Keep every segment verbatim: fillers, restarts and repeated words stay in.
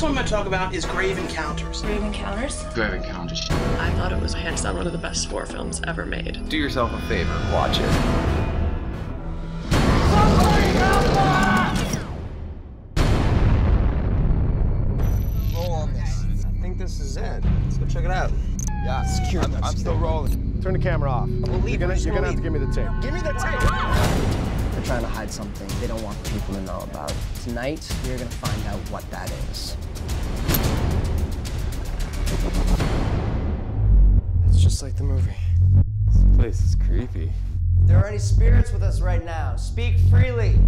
next one I'm going to talk about is Grave Encounters. Grave Encounters? Grave Encounters. I thought it was hands down one of the best horror films ever made. Do yourself a favor, watch it. Somebody help! Roll on this. I think this is it. Let's go check it out. Yeah, secure. I'm, I'm still rolling. Turn the camera off. We'll leave. You're gonna, you're gonna have to give me the tape. Give me the tape! Ah! They're trying to hide something they don't want people to know about. Tonight, we're gonna find out what that is. It's just like the movie. This place is creepy. If there are any spirits with us right now, speak freely.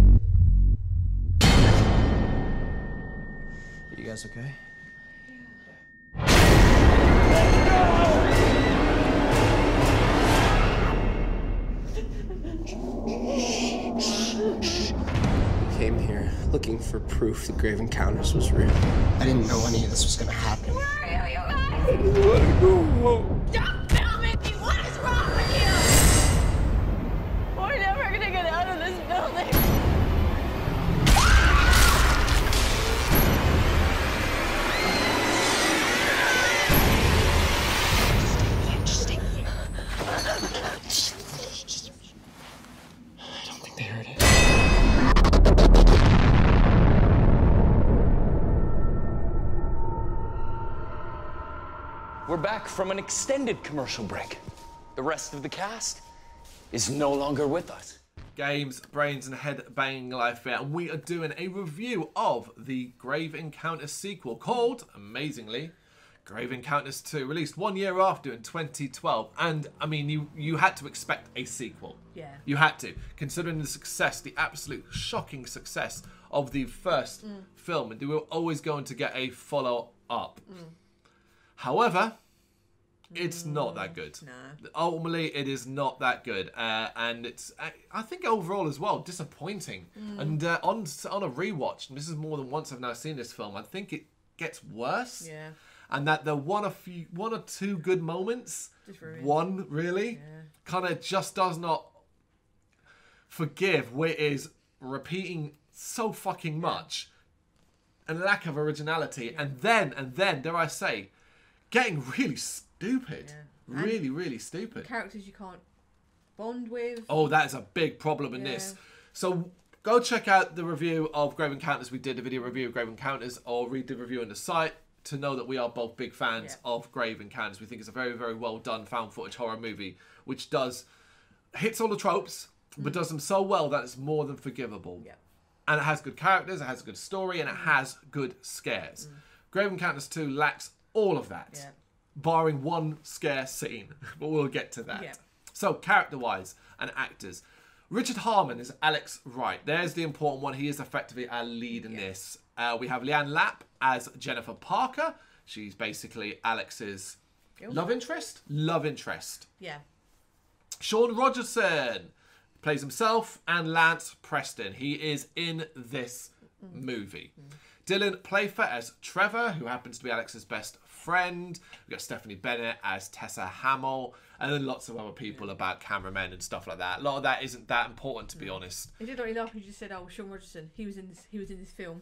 Are you guys okay? Came here looking for proof that Grave Encounters was real. I didn't know any of this was gonna happen. Where are you, you guys? I didn't want to go home. Don't film me! What is wrong with you? We're never gonna get out of this building. We're back from an extended commercial break. The rest of the cast is no longer with us. Games, Brrraaains and Head-Banging Life here, and we are doing a review of the Grave Encounters sequel called, amazingly, Grave Encounters two, released one year after in twenty twelve. And, I mean, you, you had to expect a sequel. Yeah. You had to, considering the success, the absolute shocking success of the first mm. film. And they were always going to get a follow-up. Mm. However, it's not that good. Nah. Ultimately, it is not that good. Uh, and it's, I, I think overall as well, disappointing. Mm. And uh, on on a rewatch, and this is more than once I've now seen this film, I think it gets worse. Yeah. And that the one or, few, one or two good moments, really, one really, yeah, kind of just does not forgive where it is repeating so fucking much. And lack of originality. Yeah. And then, and then, dare I say, getting really stupid. Yeah. Really, really stupid. Characters you can't bond with. Oh, that is a big problem in yeah. this. So go check out the review of Grave Encounters. We did a video review of Grave Encounters, or read the review on the site to know that we are both big fans yeah. of Grave Encounters. We think it's a very, very well done found footage horror movie, which does, hits all the tropes, mm. but does them so well that it's more than forgivable. Yeah. And it has good characters, it has a good story, and it has good scares. Mm. Grave Encounters two lacks all of that, yeah. barring one scare scene, but we'll get to that. Yeah. So, character-wise and actors. Richard Harmon is Alex Wright. There's the important one. He is effectively our lead in yeah. this. Uh, we have Leanne Lapp as Jennifer Parker. She's basically Alex's Ew. love interest. Love interest. Yeah. Sean Rogerson plays himself, and Lance Preston. He is in this mm. movie. Mm. Dylan Playfair as Trevor, who happens to be Alex's best friend. We've got Stephanie Bennett as Tessa Hamill, and then lots of other people yeah. about cameramen and stuff like that. A lot of that isn't that important, to mm. be honest. It did not really laugh when you just said, oh, Sean Rogerson, he was in this, he was in this film.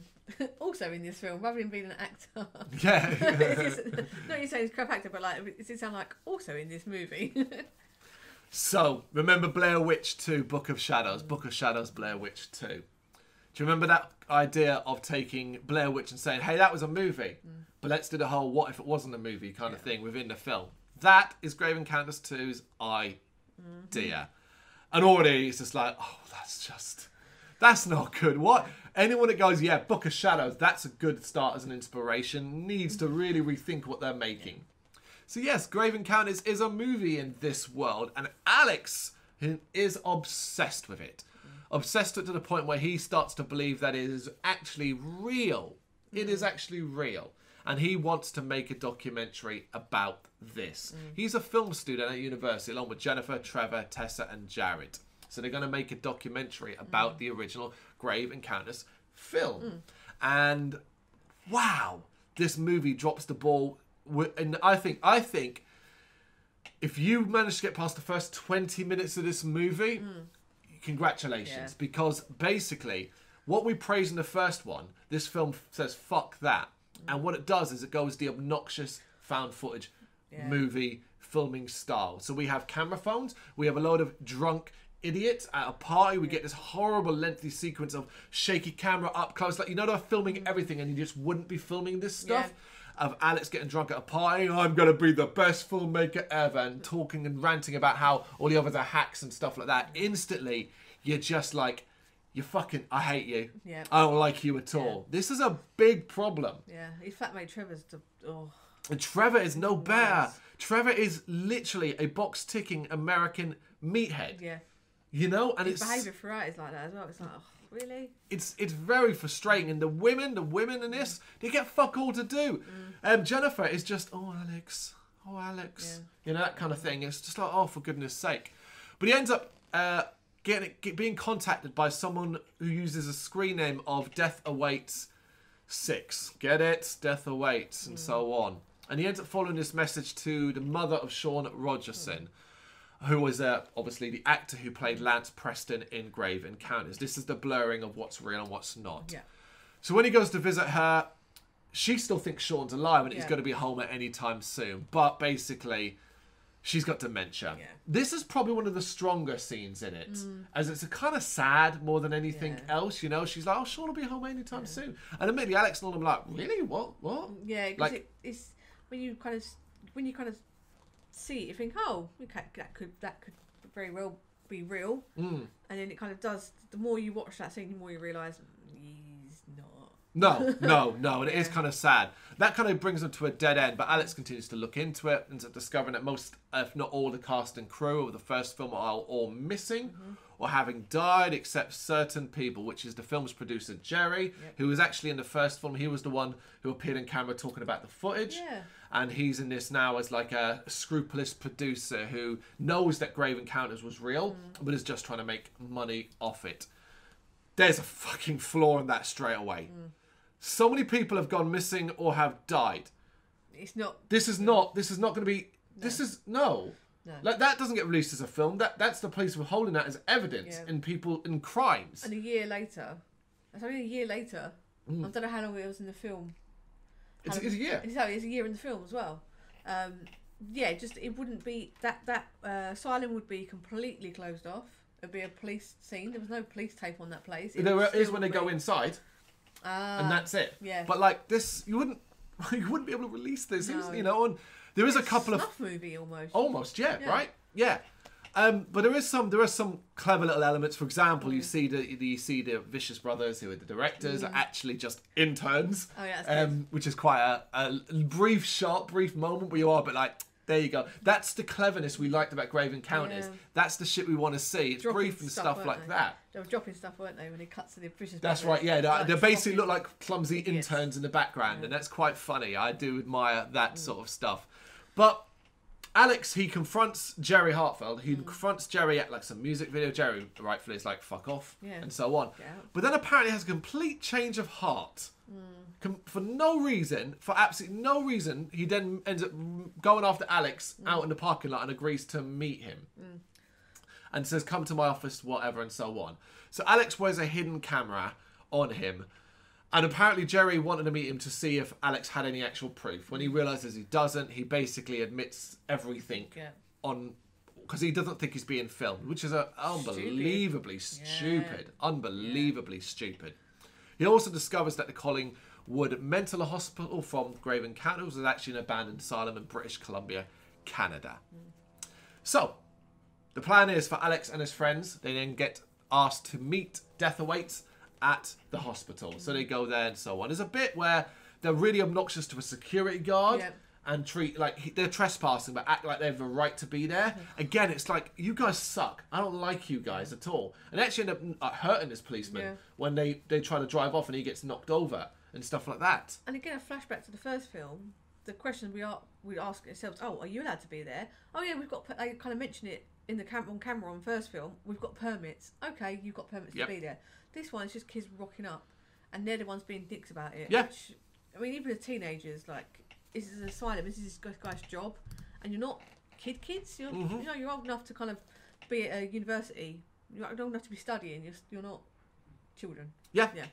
Also in this film, rather than being an actor. Yeah. It's just, not you saying he's a crap actor, but like, it did sound like, also in this movie. So, remember Blair Witch two, Book of Shadows. Book of Shadows, Blair Witch two. Do you remember that idea of taking Blair Witch and saying, hey, that was a movie, mm. but let's do the whole what if it wasn't a movie kind yeah. of thing within the film. That is Grave Encounters two's idea. Mm-hmm. And already it's just like, oh, that's just, that's not good. What? Anyone that goes, yeah, Book of Shadows, that's a good start as an inspiration, needs to really rethink what they're making. Yeah. So yes, Grave Encounters is a movie in this world, and Alex is obsessed with it. Mm. Obsessed with it to the point where he starts to believe that it is actually real. Mm. It is actually real. And he wants to make a documentary about this. Mm. He's a film student at university, along with Jennifer, Trevor, Tessa, and Jared. So they're going to make a documentary about mm. the original Grave Encounters film. Mm. And wow, this movie drops the ball. And I think, I think, if you manage to get past the first twenty minutes of this movie, mm. congratulations. Yeah. Because basically, what we praise in the first one, this film says, fuck that. And what it does is it goes the obnoxious found footage yeah. movie filming style. So we have camera phones, we have a load of drunk idiots at a party, we yeah. get this horrible lengthy sequence of shaky camera up close, like, you know, they're filming everything and you just wouldn't be filming this stuff. Yeah. Of Alex getting drunk at a party, I'm going to be the best filmmaker ever, and talking and ranting about how all the others are hacks and stuff like that. Instantly, you're just like, you fucking, I hate you. Yeah. I don't like you at all. Yeah. This is a big problem. Yeah, his flatmate Trevor's... To, oh. And Trevor is no better. Nice. Trevor is literally a box-ticking American meathead. Yeah. You know? And his it's... behaviour throughout is like that as well. It's like, oh, really? It's it's very frustrating. And the women, the women in this, they get fuck all to do. Mm. Um, Jennifer is just, oh, Alex. Oh, Alex. Yeah. You know, that kind of thing. It's just like, oh, for goodness sake. But he ends up... Uh, Getting, get, being contacted by someone who uses a screen name of Death Awaits Six. Get it? Death Awaits, and mm. so on. And he ends up following this message to the mother of Sean Rogerson, mm. who was uh, obviously the actor who played Lance Preston in Grave Encounters. This is the blurring of what's real and what's not. Yeah. So when he goes to visit her, she still thinks Sean's alive and yeah. he's going to be home at any time soon. But basically... she's got dementia. Yeah. This is probably one of the stronger scenes in it, mm. as it's a kind of sad more than anything yeah. else. You know, she's like, "Oh, Sean will be home anytime yeah. soon," and admittedly, Alex and all them like, "Really? What? What?" Yeah, because like, it, it's when you kind of when you kind of see it, you think, "Oh, okay, that could that could very well be real," mm. and then it kind of does. The more you watch that scene, the more you realise he's not. No, no, no, and it yeah. is kind of sad. That kind of brings them to a dead end, but Alex continues to look into it, ends up discovering that most, if not all, the cast and crew of the first film are all missing mm-hmm. or having died, except certain people, which is the film's producer, Jerry, yep. who was actually in the first film. He was the one who appeared in camera talking about the footage, yeah. and he's in this now as like a scrupulous producer who knows that Grave Encounters was real, mm-hmm. but is just trying to make money off it. There's a fucking flaw in that straight away. Mm. So many people have gone missing or have died. It's not. This is not. This is not going to be. No. This is no. no. Like, that doesn't get released as a film. That that's the police withholding that as evidence yeah. in people in crimes. And a year later, it's only a year later. Mm. I don't know how long it was in the film. It's, it's a year. It's, it's a year in the film as well. Um, yeah, just it wouldn't be that that uh, asylum would be completely closed off. It'd be a police scene. There was no police tape on that place. It there is when they go inside. Ah, and that's it. Yeah. But like this, you wouldn't, you wouldn't be able to release this. No. Was, you know, and there it's is a couple of snuff movie almost. Almost, yeah, yeah. right, yeah. Um, but there is some, there are some clever little elements. For example, mm. you see the, the, you see the Vicious Brothers, who are the directors, mm. are actually just interns. Oh yeah. That's um, which is quite a, a brief shot, brief moment where you are, but like. There you go. That's the cleverness we liked about Grave Encounters. Yeah. That's the shit we want to see. It's dropping brief and stuff, stuff like they? that. They were dropping stuff, weren't they, when it cuts to the British... That's right, yeah. They like basically look like clumsy idiots. interns in the background, yeah. and that's quite funny. I do admire that mm. sort of stuff. But Alex, he confronts Jerry Hartfeld. He mm. confronts Jerry at like some music video. Jerry, rightfully, is like, fuck off, yeah. and so on. But then apparently has a complete change of heart. Mm. For no reason, for absolutely no reason, he then ends up going after Alex mm. out in the parking lot and agrees to meet him. Mm. And says, come to my office, whatever, and so on. So Alex wears a hidden camera on him. And apparently Jerry wanted to meet him to see if Alex had any actual proof. When he realises he doesn't, he basically admits everything yeah. on... because he doesn't think he's being filmed, which is a unbelievably stupid. stupid yeah. Unbelievably yeah. stupid. He also discovers that the Collingwood Mental Hospital from Grave Encounters was actually an abandoned asylum in British Columbia, Canada. Mm. So, the plan is for Alex and his friends, they then get asked to meet Death Awaits at the hospital. Mm. So they go there and so on. There's a bit where they're really obnoxious to a security guard yep. and treat, like, they're trespassing but act like they have a right to be there. Mm. Again, it's like, you guys suck. I don't like you guys at all. And they actually end up hurting this policeman yeah. when they, they try to drive off and he gets knocked over and stuff like that. And again, a flashback to the first film, the question we are we ask ourselves, oh, are you allowed to be there? Oh yeah, we've got, they kind of mention it in the cam on camera on first film, we've got permits. Okay, you've got permits yep. to be there. This one is just kids rocking up and they're the ones being dicks about it. Yeah. Which, I mean, even the teenagers, like, this is an asylum, this is this guy's job, and you're not kid kids. You're, mm-hmm. you know, you're old enough to kind of be at a university. You're old enough to be studying. You're, you're not children. Yeah. Yeah.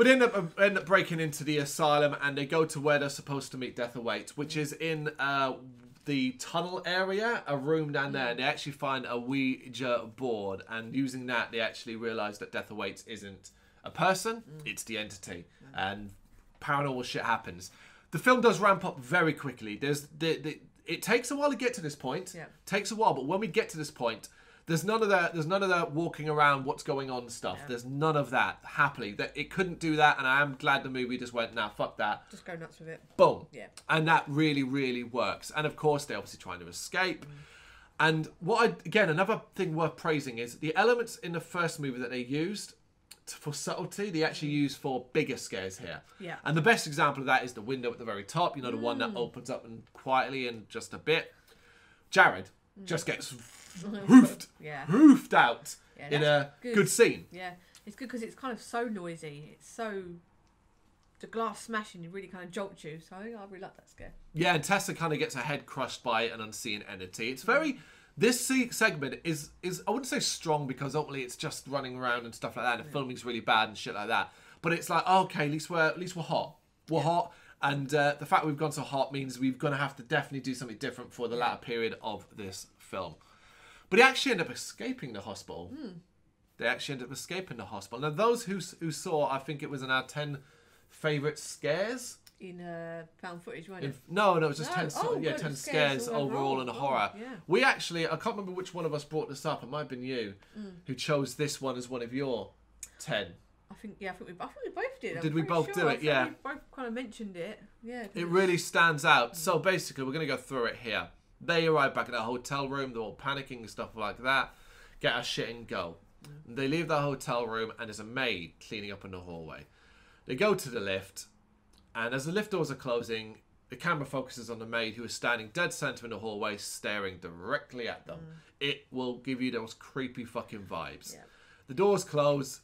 But end up end up breaking into the asylum, and they go to where they're supposed to meet Death Awaits, which is in uh, the tunnel area, a room down there. And they actually find a Ouija board, and using that, they actually realise that Death Awaits isn't a person; it's the entity, and paranormal shit happens. The film does ramp up very quickly. There's the, the it takes a while to get to this point. Yeah, takes a while, but when we get to this point, there's none of that. There's none of that walking around, what's going on stuff. Yeah. There's none of that. Happily, that it couldn't do that, and I am glad the movie just went, nah, fuck that. Just go nuts with it. Boom. Yeah. And that really, really works. And of course, they're obviously trying to escape. Mm. And what I, again, another thing worth praising is the elements in the first movie that they used for subtlety, they actually use for bigger scares here. Yeah. And the best example of that is the window at the very top. You know, the mm. one that opens up and quietly in just a bit. Jared mm. just gets hoofed, yeah. hoofed out yeah, in a good. good scene. Yeah, it's good because it's kind of so noisy. It's so... The glass smashing really kind of jolts you. So I think I really like that scare. Yeah, and Tessa kind of gets her head crushed by an unseen entity. It's very... This segment is, is I wouldn't say strong because ultimately it's just running around and stuff like that, and the yeah. filming's really bad and shit like that. But it's like, okay, at least we're, at least we're hot. We're yeah. hot. And uh, the fact we've gone so hot means we're going to have to definitely do something different for the latter period of this film. But they actually end up escaping the hospital. Mm. They actually end up escaping the hospital. Now, those who, who saw, I think it was in our ten favourite scares. In uh, found footage, weren't it? No, no, it was just no. ten, oh, yeah, ten scares, scares overall in a horror. Oh, yeah. We actually, I can't remember which one of us brought this up. It might have been you mm. who chose this one as one of your ten. I think, yeah, I think we, I think we both did. I'm did we both sure. do it? I yeah. We both kind of mentioned it. Yeah. It really stands out. Mm. So basically, we're going to go through it here. They arrive back at a hotel room. They're all panicking and stuff like that. Get our shit and go. Mm. They leave the hotel room, and there's a maid cleaning up in the hallway. They go to the lift, and as the lift doors are closing, the camera focuses on the maid who is standing dead centre in the hallway, staring directly at them. Mm. It will give you those creepy fucking vibes. Yeah. The doors close,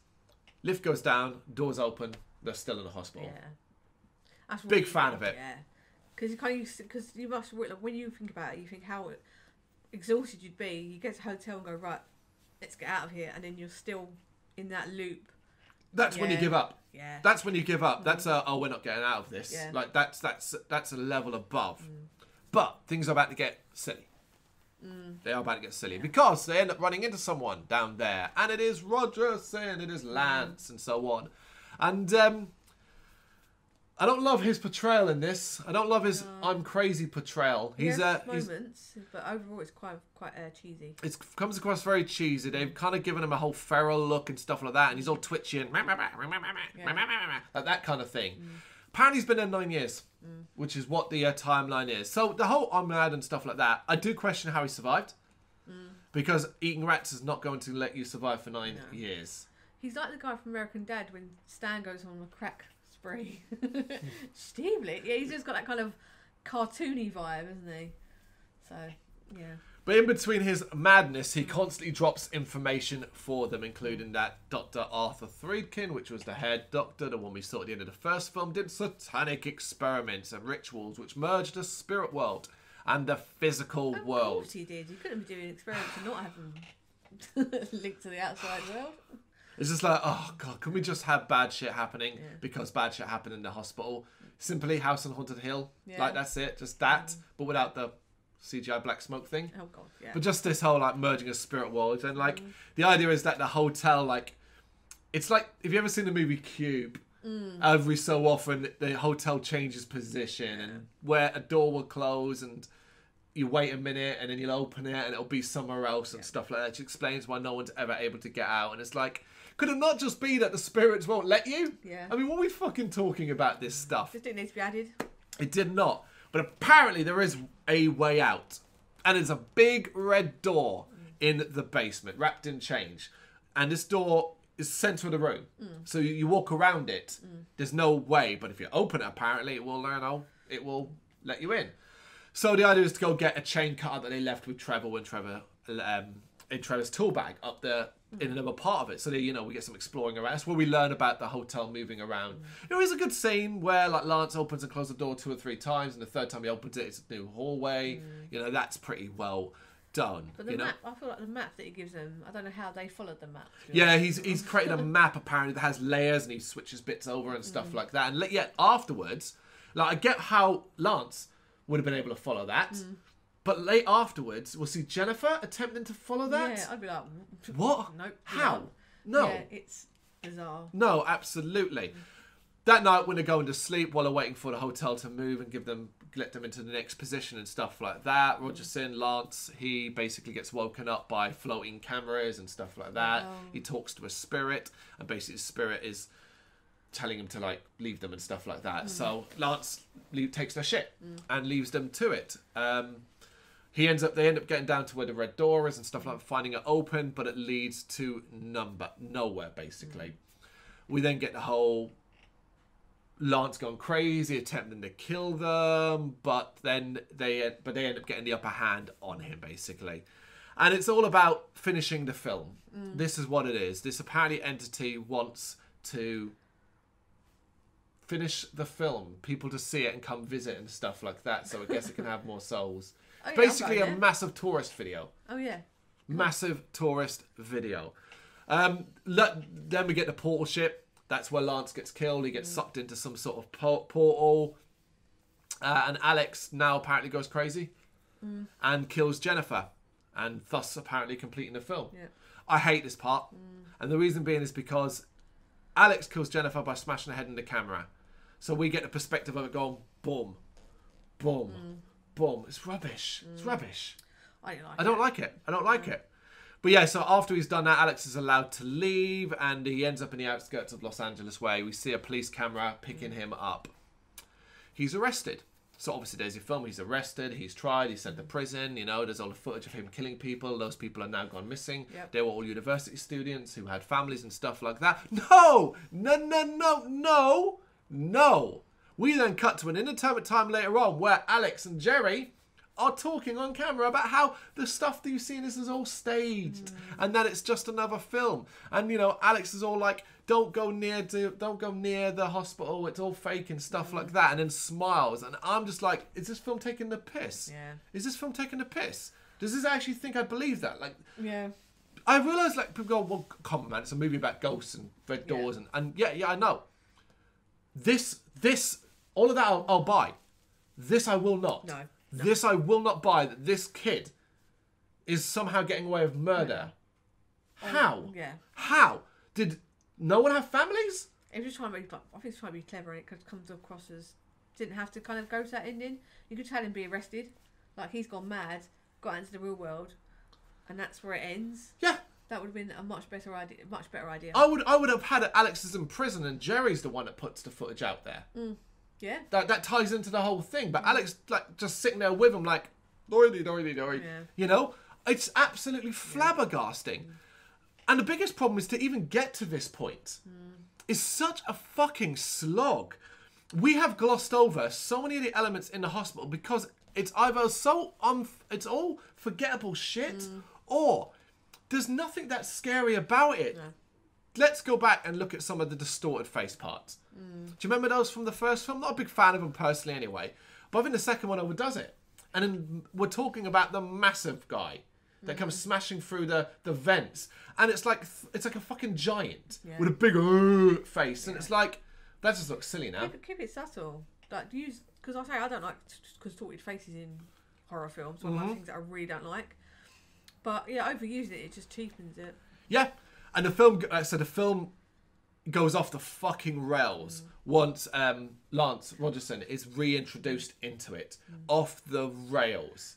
lift goes down, doors open, they're still in the hospital. Yeah. That's Big fan think, of it. Yeah. Because you kind of, because you must, when you think about it, you think how exhausted you'd be. You get to the hotel and go, right, let's get out of here, and then you're still in that loop. That's yeah. when you give up. Yeah. That's when you give up. Mm. That's a, oh, we're not getting out of this. Yeah. Like that's that's that's a level above. Mm. But things are about to get silly. Mm. They are about to get silly yeah. because they end up running into someone down there, and it is Rogerson, it is Lance, mm. and so on, and. um I don't love his portrayal in this. I don't love his no. I'm crazy portrayal. He's uh, moments, he's, but overall it's quite quite uh, cheesy. It comes across very cheesy. They've kind of given him a whole feral look and stuff like that, and he's all twitchy and yeah. like that kind of thing. Mm. Apparently he's been there nine years, mm. which is what the uh, timeline is. So the whole I'm mad and stuff like that, I do question how he survived, mm. because eating rats is not going to let you survive for nine no. years. He's like the guy from American Dad when Stan goes on a crack. Steve Lick, yeah, he's just got that kind of cartoony vibe, isn't he? So, yeah. But in between his madness, he constantly drops information for them, including that Doctor Arthur Friedkin, which was the head doctor, the one we saw at the end of the first film, did satanic experiments and rituals which merged the spirit world and the physical oh, world. Of course he did. You couldn't be doing experiments and not have them linked to the outside world. It's just like, oh, God, can we just have bad shit happening yeah. because bad shit happened in the hospital? Simply House on Haunted Hill. Yeah. Like, that's it. Just that, mm. but without the C G I black smoke thing. Oh, God, yeah. But just this whole, like, merging of spirit worlds. And, like, mm. the idea is that the hotel, like, it's like, if you've ever seen the movie Cube, mm. every so often the hotel changes position yeah. and where a door will close and... You wait a minute and then you'll open it and it'll be somewhere else and yeah. stuff like that. She explains why no one's ever able to get out. And it's like, could it not just be that the spirits won't let you? Yeah. I mean, what are we fucking talking about this stuff? Just didn't need to be added. It did not. But apparently there is a way out. And there's a big red door mm. in the basement, wrapped in change. And this door is centre of the room. Mm. So you walk around it. Mm. There's no way. But if you open it, apparently it will, you know, it will let you in. So the idea is to go get a chain cutter that they left with Trevor when Trevor um, in Trevor's tool bag up there mm. in another part of it. So they, you know, we get some exploring around. That's where we learn about the hotel moving around. Mm. There is a good scene where like Lance opens and closes the door two or three times, and the third time he opens it, it's a new hallway. Mm. You know, that's pretty well done. But the you map, know? I feel like the map that he gives them, I don't know how they followed the map. Yeah, know? he's he's created a map apparently that has layers and he switches bits over and stuff mm. like that. And yet afterwards, like I get how Lance would have been able to follow that. Mm. But late afterwards, we'll see Jennifer attempting to follow that. Yeah, I'd be like, what? Nope. How? No. Yeah, it's bizarre. No, absolutely. Mm. That night when they're going to sleep while they're waiting for the hotel to move and give them, let them into the next position and stuff like that. Rogerson, Lance, he basically gets woken up by floating cameras and stuff like that. Wow. He talks to a spirit and basically the spirit is telling him to like leave them and stuff like that. Mm. So Lance takes their shit mm. and leaves them to it. Um, He ends up, they end up getting down to where the red door is and stuff like that, finding it open, but it leads to number, nowhere, basically. Mm. We then get the whole Lance gone crazy, attempting to kill them, but then they, but they end up getting the upper hand on him, basically. And it's all about finishing the film. Mm. This is what it is. This apparently entity wants to finish the film, people to see it and come visit and stuff like that, so I guess it can have more souls. Oh, yeah, basically a massive tourist video. Oh, yeah. Massive tourist video. Um, let, then we get the portal ship. That's where Lance gets killed. He gets mm. sucked into some sort of portal. Uh, and Alex now apparently goes crazy mm. and kills Jennifer. And thus apparently completing the film. Yeah. I hate this part. Mm. And the reason being is because Alex kills Jennifer by smashing her head in the camera. So we get the perspective of it going, boom, boom. Mm. Boom. It's rubbish. It's mm. rubbish. I don't like it. I don't like it. I don't like mm. it. But yeah, so after he's done that, Alex is allowed to leave and he ends up in the outskirts of Los Angeles way. We see a police camera picking mm. him up. He's arrested. So obviously there's your film. He's arrested. He's tried. He's sent to prison. You know, there's all the footage of him killing people. Those people are now gone missing. Yep. They were all university students who had families and stuff like that. No! No, no, no, no, no. We then cut to an indeterminate time later on where Alex and Jerry are talking on camera about how the stuff that you see in this is all staged mm. and that it's just another film. And, you know, Alex is all like, don't go near to, don't go near the hospital. It's all fake and stuff mm. like that. And then smiles. And I'm just like, is this film taking the piss? Yeah. Is this film taking the piss? Does this actually think I believe that? Like, yeah. I realise, like, people go, well, come on, man. It's a movie about ghosts and red doors. Yeah. And, and yeah, yeah, I know. This, this... All of that I'll, I'll buy. This I will not. No, no. This I will not buy. That this kid is somehow getting away with murder. Yeah. How? Um, yeah. How? Did no one have families? It was just trying to be, I think he was trying to be clever and it comes across as... Didn't have to kind of go to that ending. You could tell him be arrested. Like, he's gone mad, got into the real world, and that's where it ends. Yeah. That would have been a much better idea. Much better idea. I would, I would have had it, Alex is in prison and Jerry's the one that puts the footage out there. Mm. Yeah. That that ties into the whole thing. But Alex, like, just sitting there with him, like, doily, doily, doily. Yeah. You know? It's absolutely flabbergasting. Yeah. And the biggest problem is to even get to this point. Mm. It's such a fucking slog. We have glossed over so many of the elements in the hospital because it's either so, un it's all forgettable shit mm. or there's nothing that's scary about it. Yeah. Let's go back and look at some of the distorted face parts. Mm. Do you remember those from the first film? I'm not a big fan of them personally anyway. But I think the second one overdoes it. And then we're talking about the massive guy that mm. comes smashing through the, the vents. And it's like it's like a fucking giant yeah. with a big uh, face. Yeah. And it's like, that just looks silly now. Keep, keep it subtle. Like, use, because I say I don't like distorted faces in horror films. One mm-hmm. of the things that I really don't like. But yeah, overusing it, it just cheapens it. Yeah. And the film, uh, so the film goes off the fucking rails mm. once um, Lance Rogerson is reintroduced into it. Mm. Off the rails.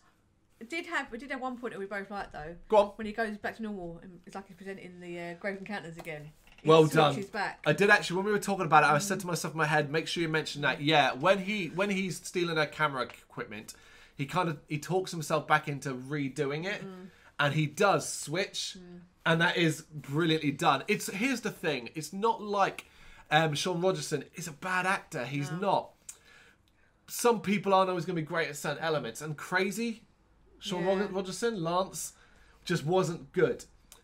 It did have, we did have one point that we both liked though. Go on. When he goes back to normal, and it's like he's presenting the uh, Grave Encounters again. He well done. Back. I did actually, when we were talking about it, I mm. said to myself in my head, make sure you mention that. Yeah, when he when he's stealing her camera equipment, he kind of, he talks himself back into redoing it. Mm. And he does switch, mm. and that is brilliantly done. It's here's the thing: it's not like um, Sean Rogerson is a bad actor. He's no. not. Some people aren't always going to be great at certain elements, and crazy Sean yeah. Rogerson, Lance, just wasn't good.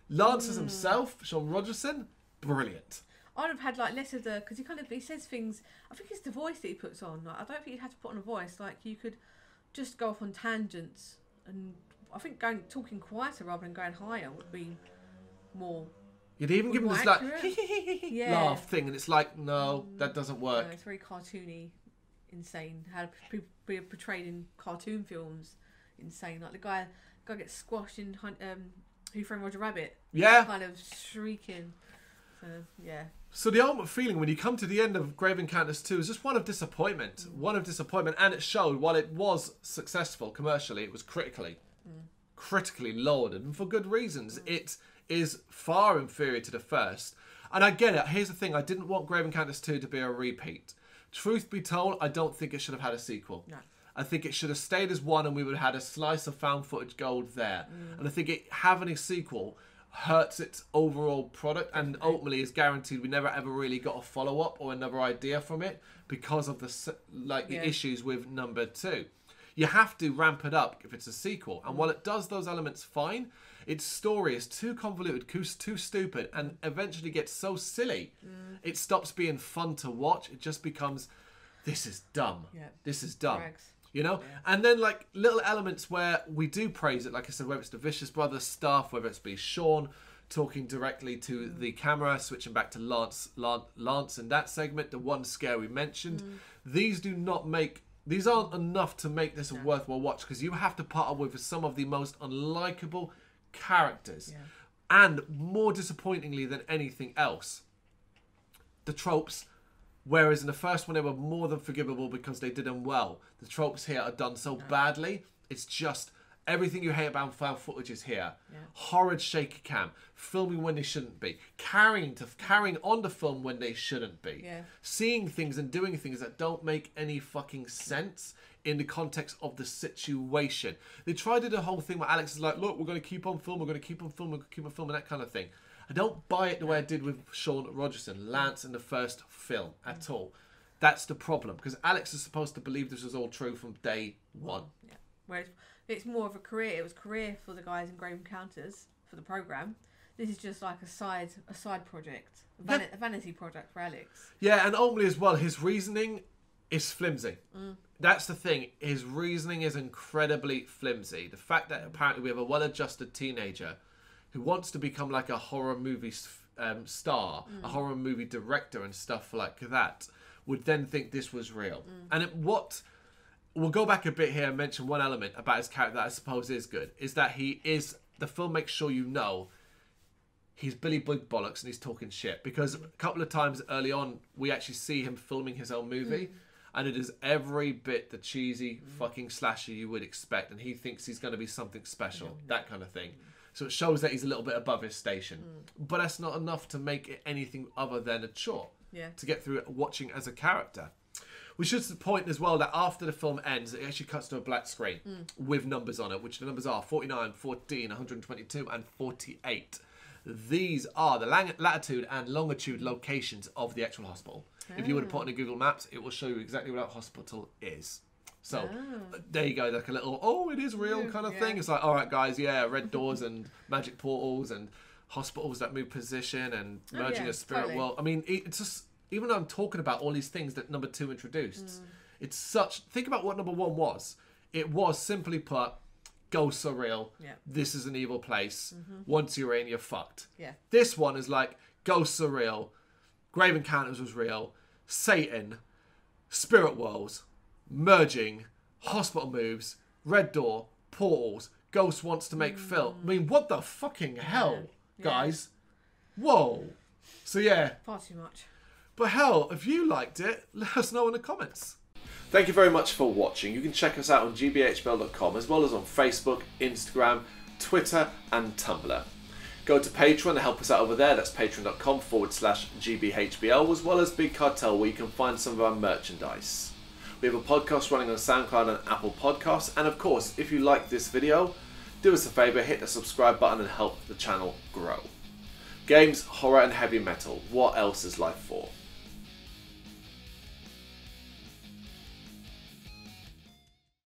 Lance mm. as himself, Sean Rogerson, brilliant. I'd have had like less of the because he kind of he says things. I think it's the voice that he puts on. Like, I don't think you had to put on a voice. Like, you could just go off on tangents and I think going talking quieter rather than going higher would be more. You'd even give them this like yeah. laugh thing, and it's like, no, that doesn't work. No, it's very cartoony, insane. How people be portrayed in cartoon films, insane. Like the guy, guy gets squashed in um, Who Framed Roger Rabbit. Yeah, kind of shrieking. So yeah. So the ultimate feeling when you come to the end of Grave Encounters two is just one of disappointment, mm. one of disappointment, and it showed. While it was successful commercially, it was critically, mm. critically lauded, and for good reasons. Mm. It is far inferior to the first, and I get it. Here's the thing: I didn't want Grave Encounters two to be a repeat. Truth be told, I don't think it should have had a sequel. No. I think it should have stayed as one, and we would have had a slice of found footage gold there. Mm. And I think it having a sequel hurts its overall product, and ultimately is guaranteed we never ever really got a follow up or another idea from it because of the like the yeah. issues with number two. You have to ramp it up if it's a sequel, and mm. while it does those elements fine, its story is too convoluted, too stupid, and eventually gets so silly, mm. it stops being fun to watch. It just becomes, this is dumb. Yeah. This is dumb. Correct. You know? Yeah. And then, like, little elements where we do praise it, like I said, whether it's the Vicious Brothers stuff, whether it's be Sean talking directly to mm. the camera, switching back to Lance, Lance, Lance in that segment, the one scare we mentioned. Mm. These do not make... These aren't enough to make this no. a worthwhile watch, because you have to partner with some of the most unlikable characters, yeah. and more disappointingly than anything else, the tropes. Whereas in the first one they were more than forgivable because they did them well, the tropes here are done so no. badly. It's just everything you hate about found footage is here. Yeah. Horrid shaky cam, filming when they shouldn't be, carrying to carrying on the film when they shouldn't be, yeah. seeing things and doing things that don't make any fucking sense in the context of the situation. They tried to do the whole thing where Alex is like, look, we're going to keep on film, we're going to keep on film, we're going to keep on film, and that kind of thing. I don't buy it the way I did with Sean Rogerson, Lance in the first film at mm. all. That's the problem, because Alex is supposed to believe this was all true from day one. Yeah. Whereas it's more of a career. It was career for the guys in Grave Encounters for the program. This is just like a side, a side project, a, van yeah. a vanity project for Alex. Yeah, and ultimately as well, his reasoning is flimsy. Mm. That's the thing. His reasoning is incredibly flimsy. The fact that apparently we have a well-adjusted teenager who wants to become like a horror movie um, star, mm. a horror movie director, and stuff like that, would then think this was real. Mm. And it, what. We'll go back a bit here and mention one element about his character that I suppose is good. Is that he is... The film makes sure you know he's Billy Big Bollocks and he's talking shit. Because a couple of times early on, we actually see him filming his own movie. Mm. And it is every bit the cheesy mm. fucking slasher you would expect. And he thinks he's going to be something special. Mm. That kind of thing. Mm. So it shows that he's a little bit above his station. Mm. But that's not enough to make it anything other than a chore. Yeah. To get through it watching as a character. We should point as well that after the film ends, it actually cuts to a black screen mm. with numbers on it, which the numbers are forty-nine, fourteen, one twenty-two, and forty-eight. These are the latitude and longitude locations of the actual hospital. Oh. If you were to put it in Google Maps, it will show you exactly where that hospital is. So oh. there you go, like a little, oh, it is real kind of yeah. thing. It's like, all right, guys, yeah, red doors and magic portals and hospitals that move position and merging oh, yeah, a spirit totally. world. I mean, it's just... Even though I'm talking about all these things that number two introduced, mm. it's such... Think about what number one was. It was, simply put, go surreal. Yeah. This is an evil place. Mm-hmm. Once you're in, you're fucked. Yeah. This one is like, go surreal. Grave Encounters was real. Satan. Spirit worlds. Merging. Hospital moves. Red door. Portals. Ghost wants to make mm. film. I mean, what the fucking hell, yeah. guys? Yeah. Whoa. So, yeah. Far too much. But hell, if you liked it, let us know in the comments. Thank you very much for watching. You can check us out on G B H B L dot com as well as on Facebook, Instagram, Twitter and Tumblr. Go to Patreon and help us out over there. That's patreon dot com forward slash G B H B L, as well as Big Cartel, where you can find some of our merchandise. We have a podcast running on SoundCloud and Apple Podcasts. And of course, if you like this video, do us a favour, hit the subscribe button and help the channel grow. Games, horror and heavy metal. What else is life for?